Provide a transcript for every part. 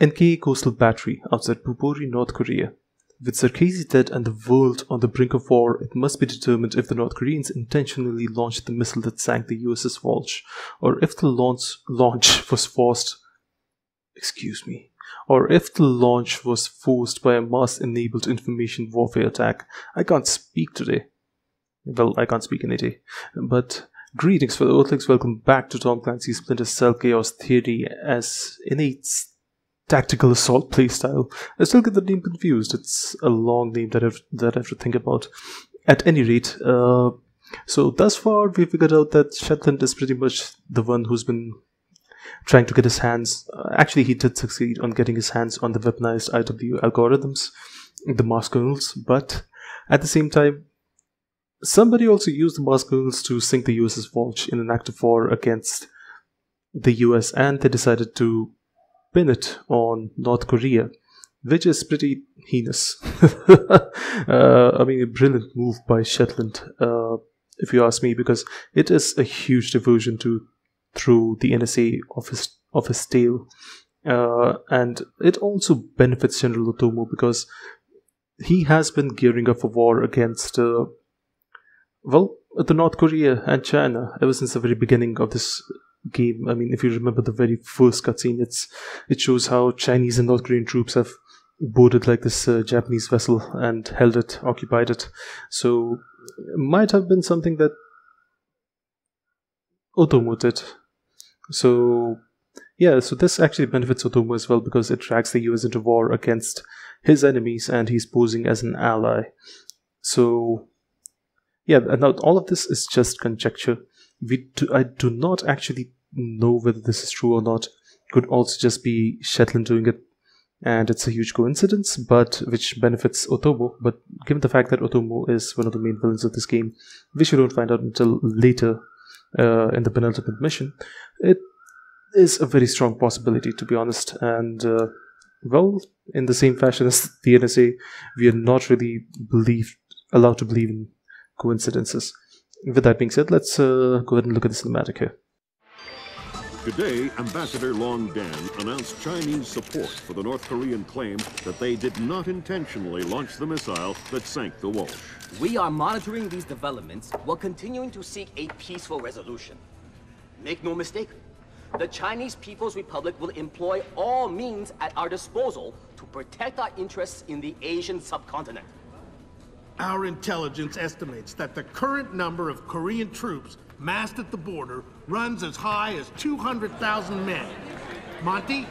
NKA coastal battery outside Pupori, North Korea. With Sarkozy dead and the world on the brink of war, it must be determined if the North Koreans intentionally launched the missile that sank the USS Walsh, or if the launch was forced. Excuse me. Or if the launch was forced by a Masse-enabled information warfare attack. I can't speak today. Well, I can't speak in a day. But greetings fellow Earthlings, welcome back to Tom Clancy's Splinter Cell Chaos Theory as innate tactical assault playstyle. I still get the name confused. It's a long name that I have to think about. At any rate, so thus far we figured out that Shetland is pretty much the one who's been trying to get his hands. Actually, he did succeed on getting his hands on the weaponized IW algorithms, the Masse kernels, but at the same time, somebody also used the Masse kernels to sink the USS Walsh in an act of war against the US, and they decided to pin it on North Korea, which is pretty heinous. I mean, a brilliant move by Shetland, if you ask me, because it is a huge diversion to through the NSA of his tail, and it also benefits General Otomo because he has been gearing up for war against well, the North Korea and China ever since the very beginning of this game. I mean, if you remember the very first cutscene, it shows how Chinese and North Korean troops have boarded like this Japanese vessel and held it, occupied it. So it might have been something that Otomo did. So yeah, so this actually benefits Otomo as well because it drags the US into war against his enemies and he's posing as an ally. So yeah, and now all of this is just conjecture. I do not actually know whether this is true or not. Could also just be Shetland doing it, and it's a huge coincidence, but which benefits Otomo. But given the fact that Otomo is one of the main villains of this game, which you don't find out until later in the penultimate mission, it is a very strong possibility, to be honest. And well, in the same fashion as the NSA, we are not really allowed to believe in coincidences. With that being said, let's go ahead and look at the cinematic here. Today, Ambassador Long Dan announced Chinese support for the North Korean claim that they did not intentionally launch the missile that sank the Walsh. We are monitoring these developments while continuing to seek a peaceful resolution. Make no mistake, the Chinese People's Republic will employ all means at our disposal to protect our interests in the Asian subcontinent. Our intelligence estimates that the current number of Korean troops massed at the border runs as high as 200,000 men. Monty?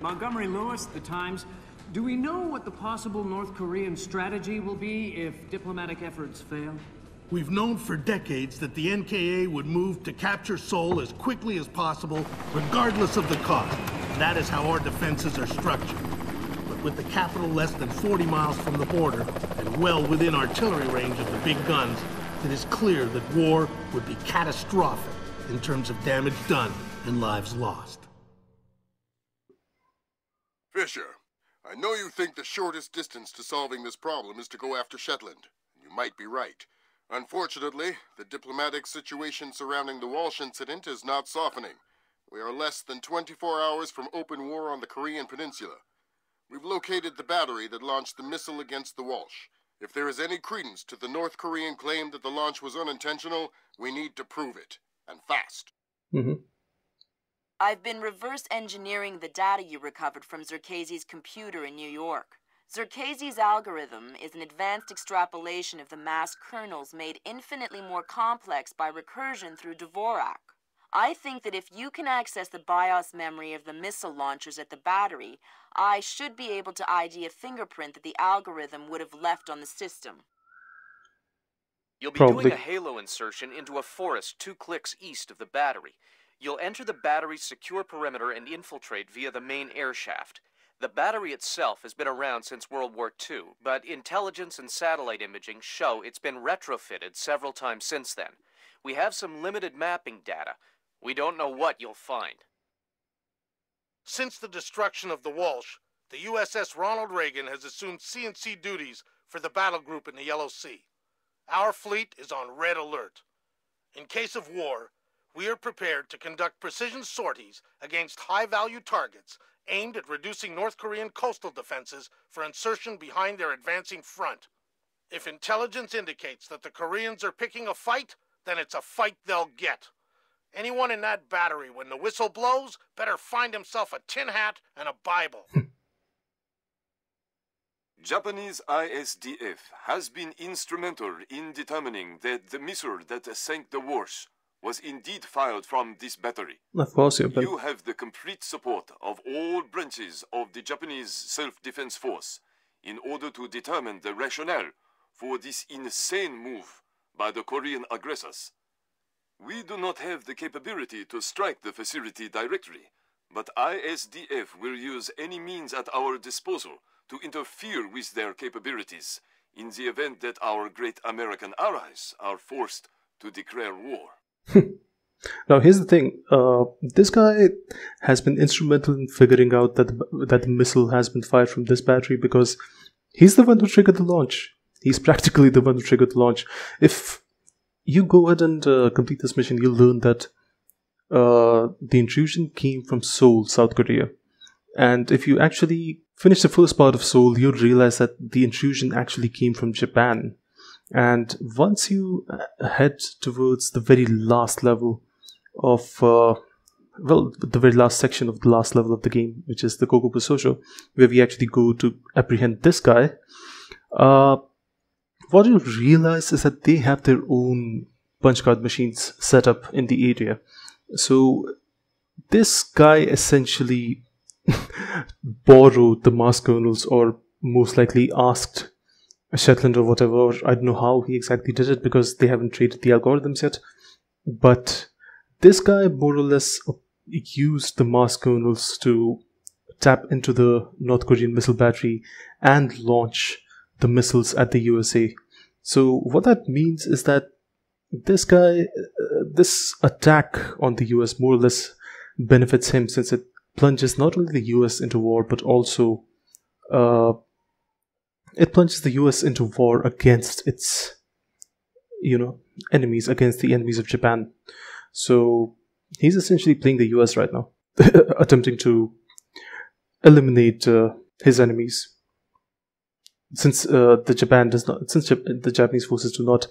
Montgomery Lewis, The Times. Do we know what the possible North Korean strategy will be if diplomatic efforts fail? We've known for decades that the NKA would move to capture Seoul as quickly as possible, regardless of the cost. That is how our defenses are structured. With the capital less than 40 miles from the border and well within artillery range of the big guns, it is clear that war would be catastrophic in terms of damage done and lives lost. Fisher, I know you think the shortest distance to solving this problem is to go after Shetland. You might be right. Unfortunately, the diplomatic situation surrounding the Walsh incident is not softening. We are less than 24 hours from open war on the Korean Peninsula. We've located the battery that launched the missile against the Walsh. If there is any credence to the North Korean claim that the launch was unintentional, we need to prove it, and fast. I've been reverse engineering the data you recovered from Zerkezi's computer in New York. Zerkezi's algorithm is an advanced extrapolation of the Masse kernels made infinitely more complex by recursion through Dvorak. I think that if you can access the BIOS memory of the missile launchers at the battery, I should be able to ID a fingerprint that the algorithm would have left on the system. You'll be doing a halo insertion into a forest 2 clicks east of the battery. You'll enter the battery's secure perimeter and infiltrate via the main air shaft. The battery itself has been around since World War II, but intelligence and satellite imaging show it's been retrofitted several times since then. We have some limited mapping data. We don't know what you'll find. Since the destruction of the Walsh, the USS Ronald Reagan has assumed C&C duties for the battle group in the Yellow Sea. Our fleet is on red alert. In case of war, we are prepared to conduct precision sorties against high-value targets aimed at reducing North Korean coastal defenses for insertion behind their advancing front. If intelligence indicates that the Koreans are picking a fight, then it's a fight they'll get. Anyone in that battery, when the whistle blows, better find himself a tin hat and a Bible. Japanese ISDF has been instrumental in determining that the missile that sank the Walsh was indeed fired from this battery. Of course, you have the complete support of all branches of the Japanese self-defense force in order to determine the rationale for this insane move by the Korean aggressors. We do not have the capability to strike the facility directly, but ISDF will use any means at our disposal to interfere with their capabilities in the event that our great American allies are forced to declare war. Now, here's the thing. This guy has been instrumental in figuring out that the missile has been fired from this battery because he's the one who triggered the launch. He's practically the one who triggered the launch. If you go ahead and complete this mission, you'll learn that the intrusion came from Seoul, South Korea. And if you actually finish the first part of Seoul, you'll realize that the intrusion actually came from Japan. And once you head towards the very last level of, well, the very last section of the last level of the game, which is the Kokubo Sosho, where we actually go to apprehend this guy, what you'll realize is that they have their own punch card machines set up in the area. So this guy essentially borrowed the mass kernels, or most likely asked Shetland or whatever. I don't know how he exactly did it because they haven't traded the algorithms yet, but this guy more or less used the mass kernels to tap into the North Korean missile battery and launch the missiles at the USA. So what that means is that this guy, this attack on the US more or less benefits him, since it plunges not only the US into war, but also it plunges the US into war against its, you know, enemies, against the enemies of Japan. So he's essentially playing the US right now, attempting to eliminate his enemies, since the Japanese forces do not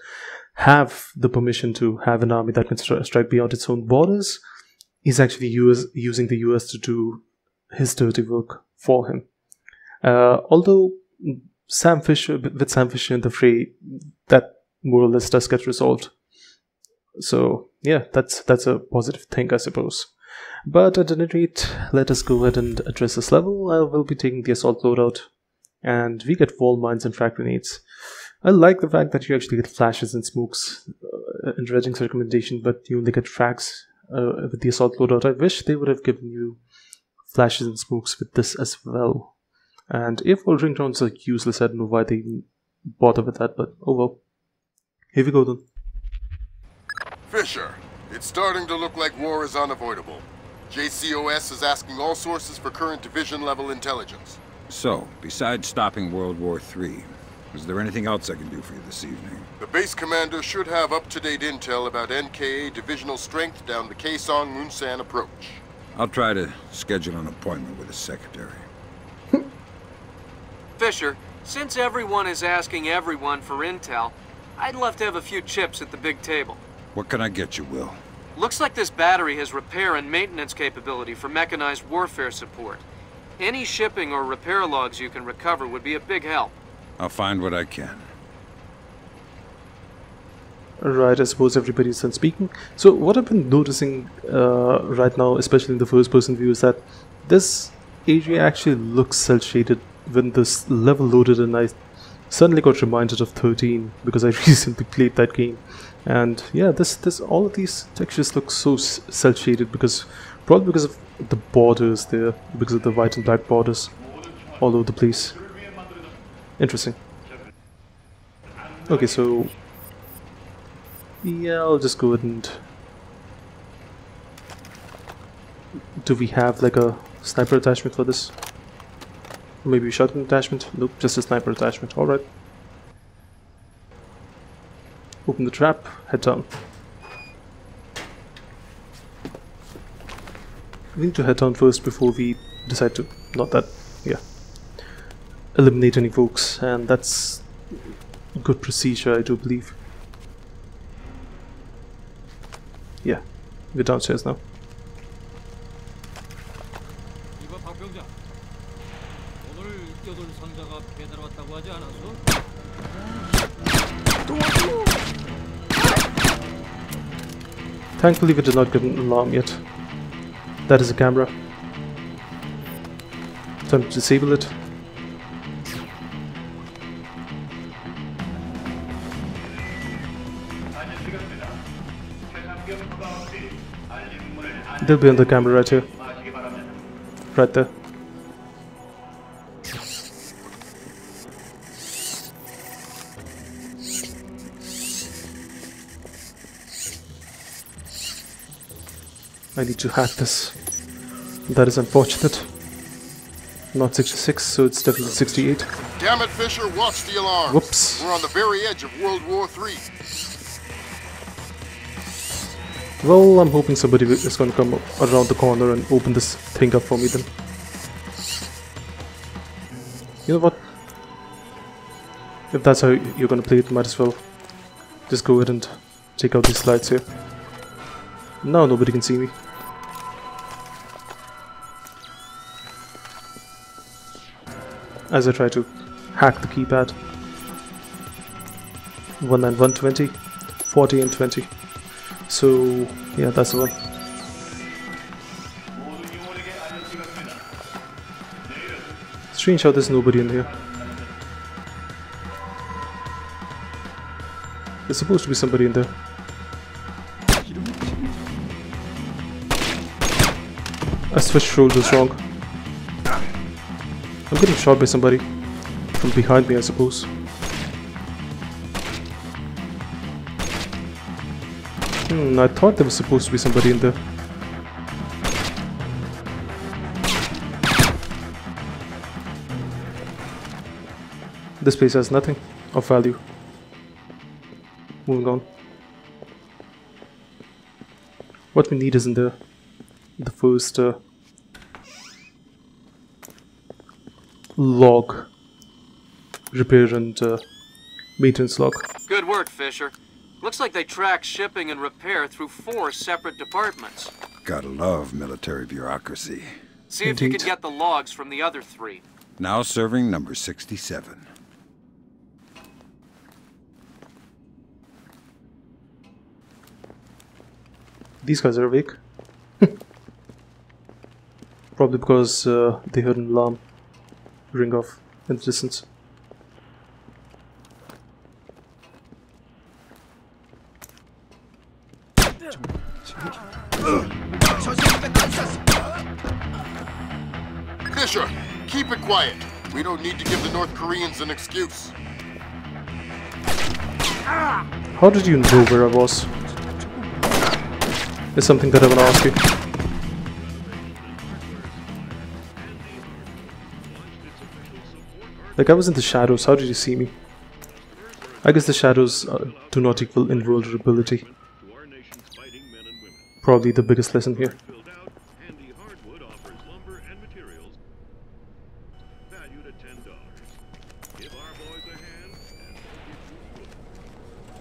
have the permission to have an army that can strike beyond its own borders. He's actually using the US to do his dirty work for him. Although with Sam Fisher in the fray, that more or less does get resolved. So yeah, that's a positive thing, I suppose. But at any rate, let us go ahead and address this level. I will be taking the assault loadout, and we get wall mines and frag grenades. I like the fact that you actually get flashes and smokes in Redding's recommendation, but you only get frags with the assault loadout. I wish they would have given you flashes and smokes with this as well. And if all ring rounds are useless, I don't know why they even bother with that, but oh well. Here we go then. Fisher, it's starting to look like war is unavoidable. JCOS is asking all sources for current division level intelligence. So, besides stopping World War III, is there anything else I can do for you this evening? The base commander should have up-to-date intel about NKA divisional strength down the Kaesong-Munsan approach. I'll try to schedule an appointment with the secretary. Fisher, since everyone is asking everyone for intel, I'd love to have a few chips at the big table. What can I get you, Will? Looks like this battery has repair and maintenance capability for mechanized warfare support. Any shipping or repair logs you can recover would be a big help. I'll find what I can. Right, I suppose everybody's done speaking. So what I've been noticing right now, especially in the first-person view, is that this area actually looks cel-shaded. When this level loaded, and I suddenly got reminded of 13 because I recently played that game. And yeah, all of these textures look so cel-shaded because probably because of the borders there, because of the white and black borders all over the place. Interesting. Okay, so yeah, I'll just go ahead and... do we have like a sniper attachment for this? Maybe a shotgun attachment? Nope, just a sniper attachment. Alright. Open the trap, head down. We need to head down first before we decide to... not that... yeah. Eliminate any folks, and that's good procedure, I do believe. Yeah, we're downstairs now. Thankfully we did not get an alarm yet. That is a camera. Time to disable it. They'll be on the camera right here. Right there. I need to hack this. That is unfortunate. Not 66, so it's definitely 68. Damn it, Fisher, watch the alarm. Whoops. We're on the very edge of World War III. Well, I'm hoping somebody is going to come up around the corner and open this thing up for me then. You know what? If that's how you're going to play it, might as well just go ahead and take out these slides here. Now nobody can see me. As I try to hack the keypad. 1 and 120, 40 and 20. So, yeah, that's the one. Strange how there's nobody in here. There's supposed to be somebody in there. I switched shoulders wrong. I'm getting shot by somebody from behind me, I suppose. I thought there was supposed to be somebody in there. This place has nothing of value. Moving on. What we need is in the first log. Repair and maintenance log. Good work, Fisher. Looks like they track shipping and repair through 4 separate departments. Gotta love military bureaucracy. See if you can get the logs from the other 3. Now serving number 67. These guys are awake. Probably because they heard an alarm ring off in the distance. Fisher, keep it quiet. We don't need to give the North Koreans an excuse. How did you know where I was? It's something that I want to ask you. Like, I was in the shadows, how did you see me? I guess the shadows do not equal invulnerability. Probably the biggest lesson here.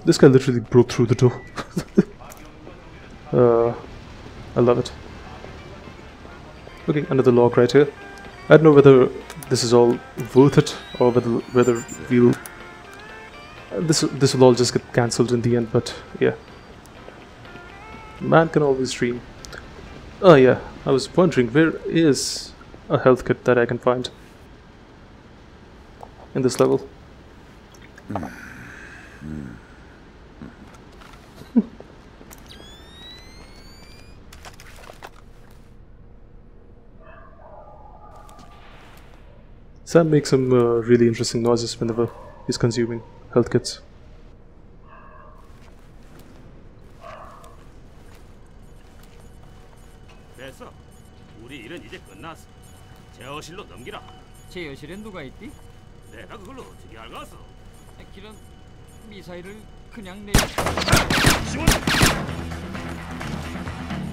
This guy literally broke through the door. I love it. Okay, another log right here. I don't know whether this is all worth it or whether we'll... This will all just get cancelled in the end, but yeah. Man can always dream. Oh yeah, I was wondering, where is a health kit that I can find in this level? Sam makes some really interesting noises whenever he's consuming health kits.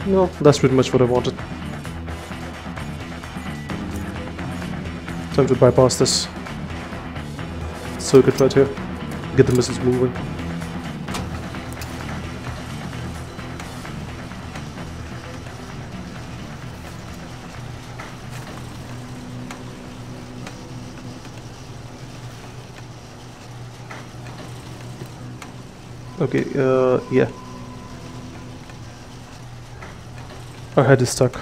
No, that's pretty much what I wanted. Time to bypass this circuit right here. Get the missiles moving. Okay, yeah. Our head is stuck.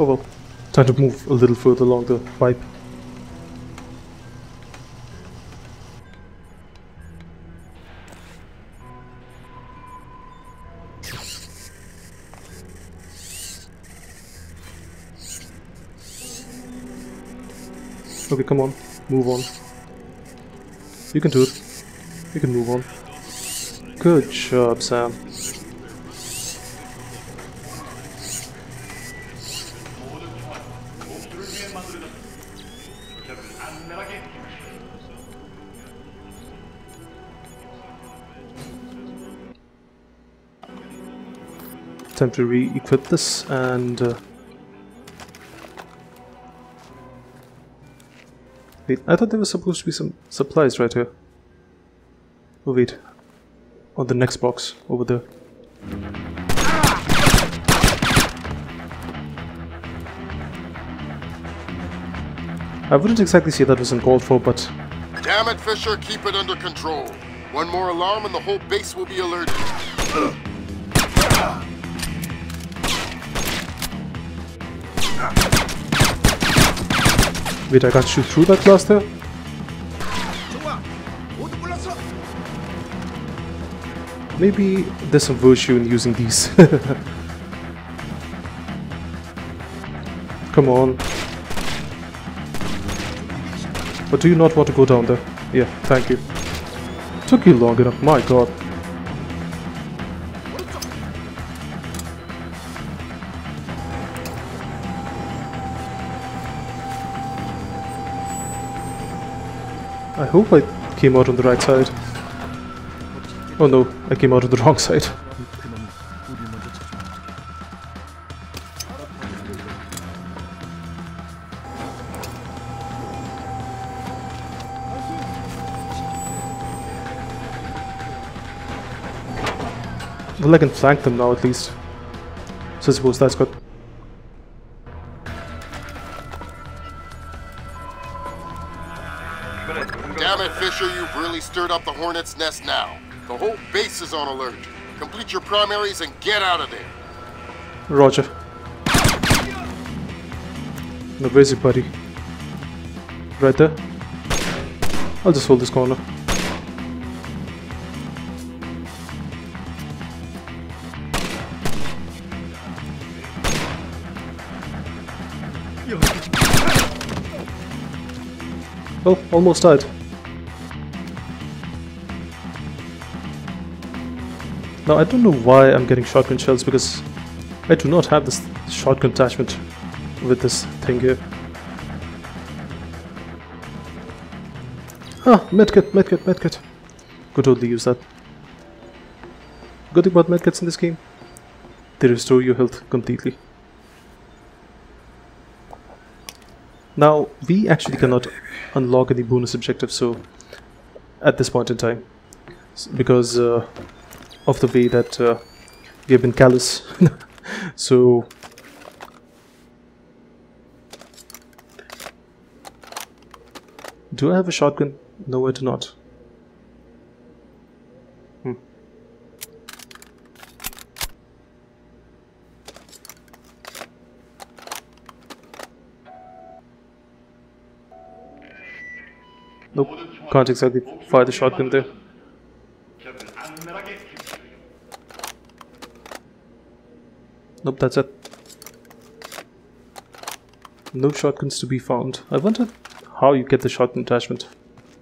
Oh well, time to move a little further along the pipe. Okay, come on, move on. You can do it. You can move on. Good job, Sam. Time to re-equip this and wait, I thought there was supposed to be some supplies right here. Oh wait, on the next box over there. I wouldn't exactly say that was uncalled for, but... Damn it, Fisher, keep it under control. One more alarm and the whole base will be alerted. Wait, I can't shoot through that glass there? Maybe there's some virtue in using these. Come on. But do you not want to go down there? Yeah, thank you. Took you long enough, my god. I hope I came out on the right side. Oh no, I came out on the wrong side. Well, I can flank them now at least. So I suppose that's good. You've really stirred up the hornet's nest now. The whole base is on alert. Complete your primaries and get out of there. Roger. No, where's your buddy? Right there? I'll just hold this corner. Well, almost died. Now I don't know why I'm getting shotgun shells, because I do not have this shotgun attachment with this thing here. Ah, medkit, medkit, medkit. Could totally use that. Good thing about medkits in this game, they restore your health completely. Now, we actually cannot unlock any bonus objectives, so at this point in time, because of the way that we have been callous. So do I have a shotgun? No, I do not. Nope, can't exactly fire the shotgun there. Nope, that's it. No shotguns to be found. I wonder how you get the shotgun attachment.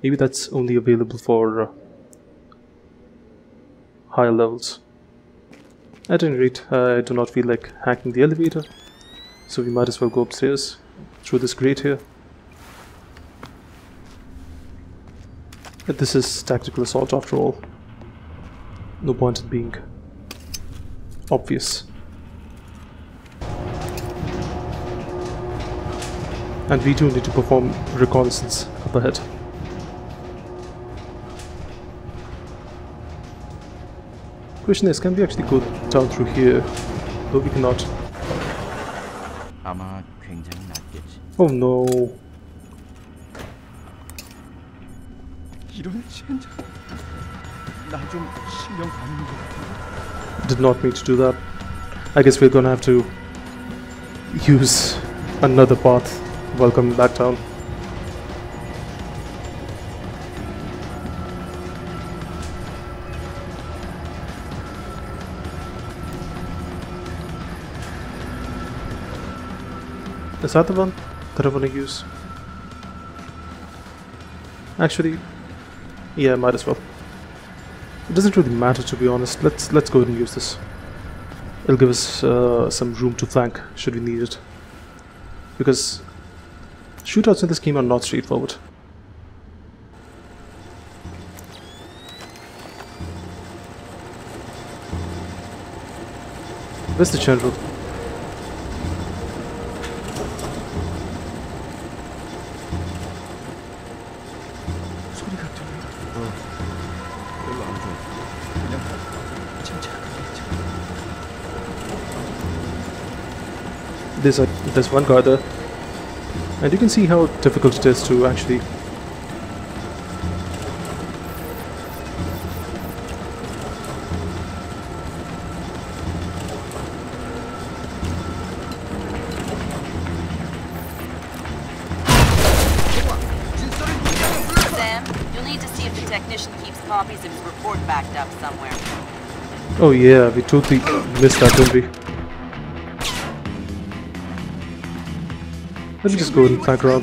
Maybe that's only available for higher levels. At any rate, I do not feel like hacking the elevator, so we might as well go upstairs through this grate here. But this is tactical assault after all. No point in being obvious. And we do need to perform reconnaissance up ahead. Question is, can we actually go down through here? Though we cannot. Oh no. Did not mean to do that. I guess we're gonna have to use another path while coming back down. Is that the one that I want to use? Actually, yeah, might as well. It doesn't really matter, to be honest. Let's go ahead and use this. It'll give us some room to flank should we need it, because shootouts in this game are not straightforward. Where's the general? There's one guy there, and you can see how difficult it is to actually Sam, you'll need to see if the technician keeps copies of his report backed up somewhere. Oh yeah, we totally missed that, didn't we? Let me just go ahead and flank around.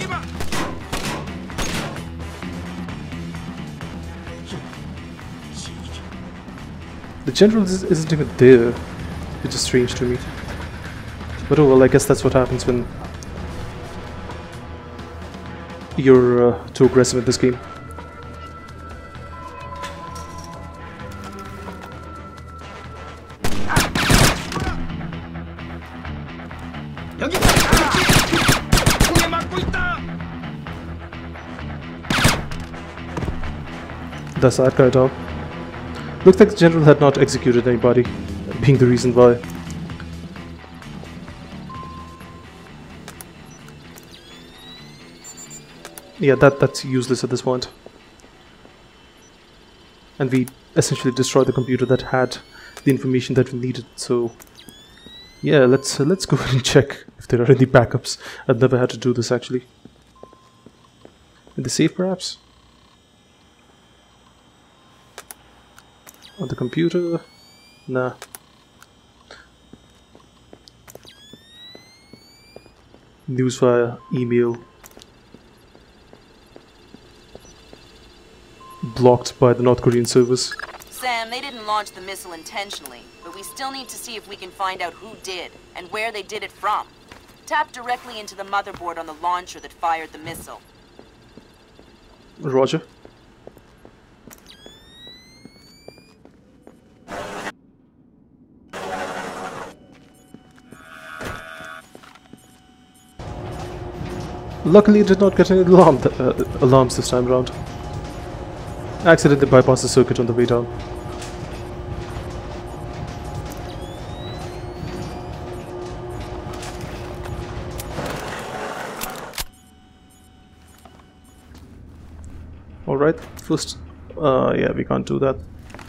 The general isn't even there, which is strange to me. But oh well, I guess that's what happens when you're too aggressive in this game. That's that guy down. Looks like the general had not executed anybody, being the reason why. Yeah, that's useless at this point. And we essentially destroyed the computer that had the information that we needed. So yeah, let's go ahead and check if there are any backups. I've never had to do this actually. In the safe, perhaps. On the computer? Nah. News via email. Blocked by the North Korean servers. Sam, they didn't launch the missile intentionally, but we still need to see if we can find out who did and where they did it from. Tap directly into the motherboard on the launcher that fired the missile. Roger. Luckily, it did not get any alarms this time around. I accidentally bypassed the circuit on the way down. Alright, first... yeah, we can't do that.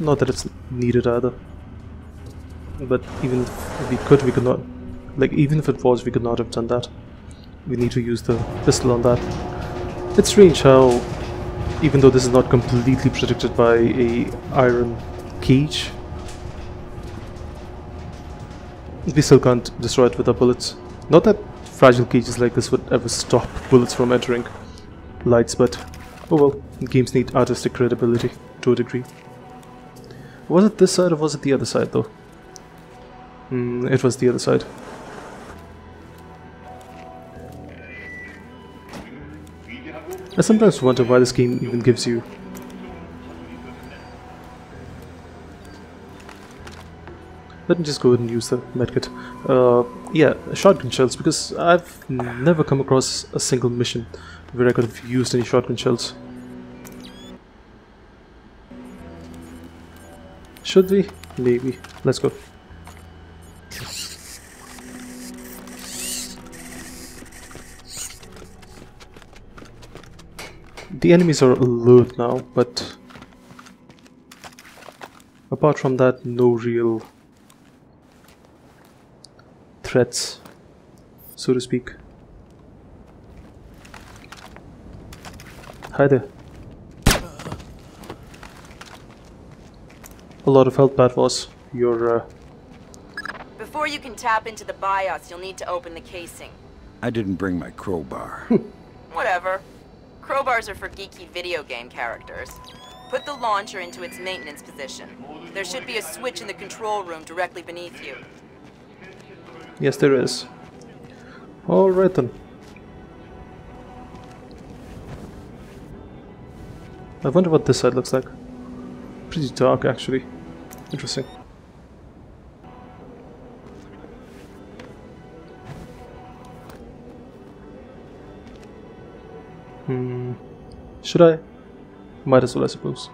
Not that it's needed either. But even if we could not... Like, even if it was, we could not have done that. We need to use the pistol on that. It's strange how, even though this is not completely protected by a iron cage, we still can't destroy it with our bullets. Not that fragile cages like this would ever stop bullets from entering lights, but oh well, games need artistic credibility to a degree. Was it this side or was it the other side though? It was the other side. I sometimes wonder why this game even gives you Let me just go ahead and use the medkit. Yeah, shotgun shells, because I've never come across a single mission where I could have used any shotgun shells. Should we? Maybe. Let's go. The enemies are alert now, but apart from that, no real threats, so to speak. Hi there. A lot of health, that was your. Before you can tap into the BIOS, you'll need to open the casing. I didn't bring my crowbar. Whatever. Crowbars are for geeky video game characters. Put the launcher into its maintenance position. There should be a switch in the control room directly beneath you. Yes, there is. Alright then. I wonder what this side looks like. Pretty dark, actually. Interesting. Should I? Might as well, I suppose.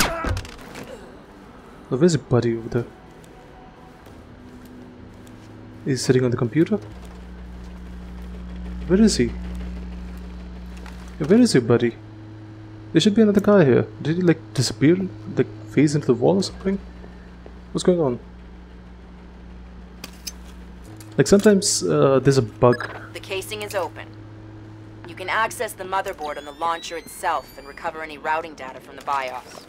Oh, where's the buddy over there? He's sitting on the computer? Where is he? Where is your buddy? There should be another guy here. Did he like disappear? Like phase into the wall or something? What's going on? Like sometimes there's a bug. The casing is open. You can access the motherboard on the launcher itself and recover any routing data from the BIOS.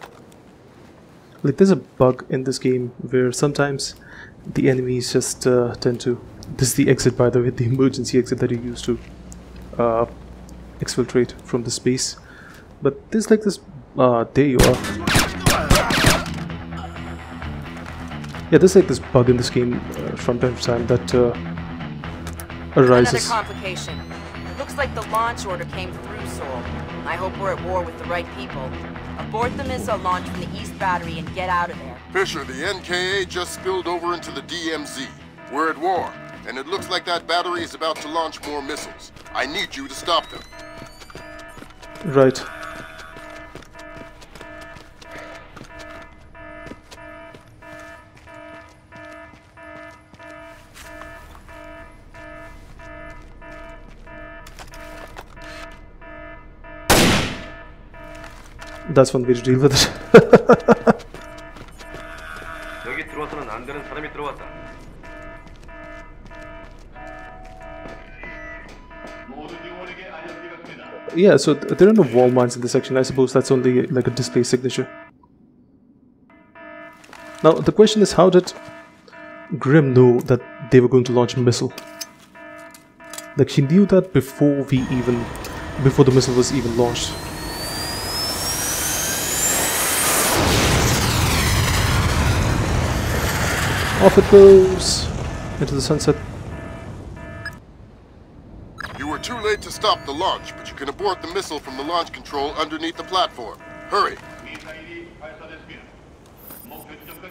Like there's a bug in this game where sometimes the enemies just tend to... This is the exit, by the way, the emergency exit that you used to exfiltrate from the space. But there's like this... there you are. Yeah, there's like this bug in this game from time to time that arises. Another complication. It looks like the launch order came through, Sol. I hope we're at war with the right people. Abort the missile launch from the East Battery and get out of there. Fisher, the NKA just spilled over into the DMZ. We're at war, and it looks like that battery is about to launch more missiles. I need you to stop them. Right. That's one way to deal with it. Yeah, so there are no wall mines in this section. I suppose that's only like a display signature. Now, the question is, how did Grim know that they were going to launch a missile? Like, she knew that before the missile was even launched. Off it goes into the sunset. You were too late to stop the launch, but you can abort the missile from the launch control underneath the platform. Hurry.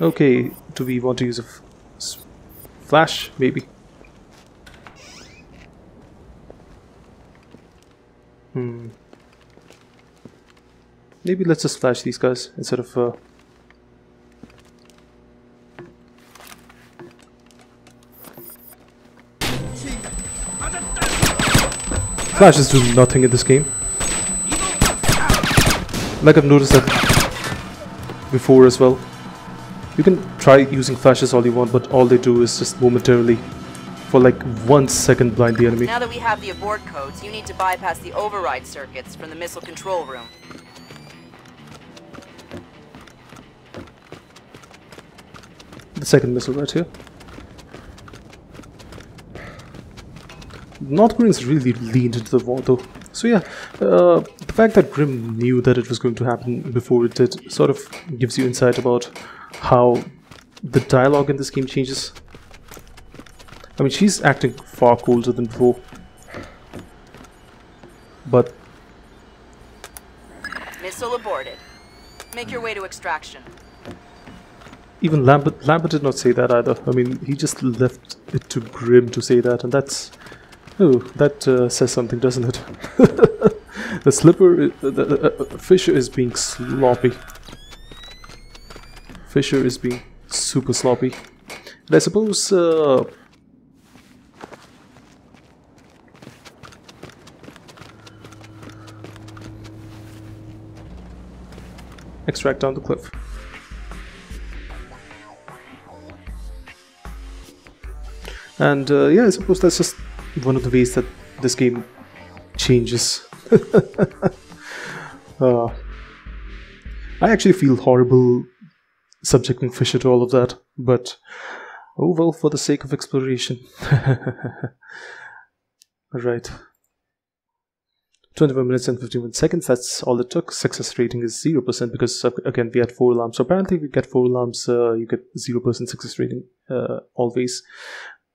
Okay, do we want to use a flash? Maybe. Maybe let's just flash these guys instead of. Flashes do nothing in this game. Like I've noticed that before as well. You can try using flashes all you want, but all they do is just momentarily, for like 1 second, blind the enemy. Now that we have the abort codes, you need to bypass the override circuits from the missile control room. The second missile right here. North Koreans really leaned into the war though. So yeah, the fact that Grimm knew that it was going to happen before it did sort of gives you insight about how the dialogue in this game changes. I mean, she's acting far colder than before. But... Missile aborted. Make your way to extraction. Even Lambert did not say that either. I mean, he just left it to Grim to say that, and that's... Oh, that says something, doesn't it? The slipper... Fisher is being sloppy. Fisher is being super sloppy. And I suppose... extract down the cliff. And yeah, I suppose that's just one of the ways that this game changes. I actually feel horrible subjecting Fisher to all of that, but oh well, for the sake of exploration. Alright. 21 minutes and 51 seconds, that's all it took. Success rating is 0% because, again, we had 4 alarms. So apparently, we get 4 alarms, you get 0% success rating always.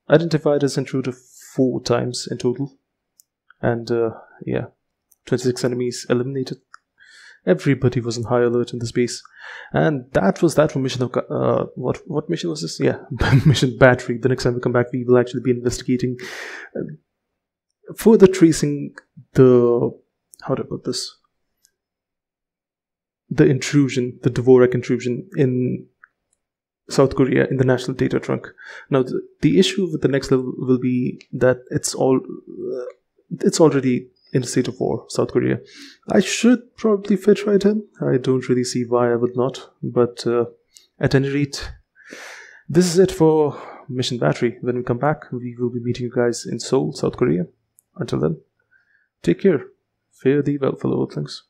Identified as intruder 4 times in total. And, yeah, 26 enemies eliminated. Everybody was on high alert in this base. And that was that for mission... what mission was this? Yeah, mission battery. The next time we come back, we will actually be investigating... further tracing the, how do I put this, the intrusion, the Dvorak intrusion in South Korea in the national data trunk. Now, the issue with the next level will be that it's already in a state of war, South Korea. I should probably fit right in. I don't really see why I would not, but at any rate, this is it for Mission Battery. When we come back, we will be meeting you guys in Seoul, South Korea. Until then, take care. Fare thee well, fellow Earthlings.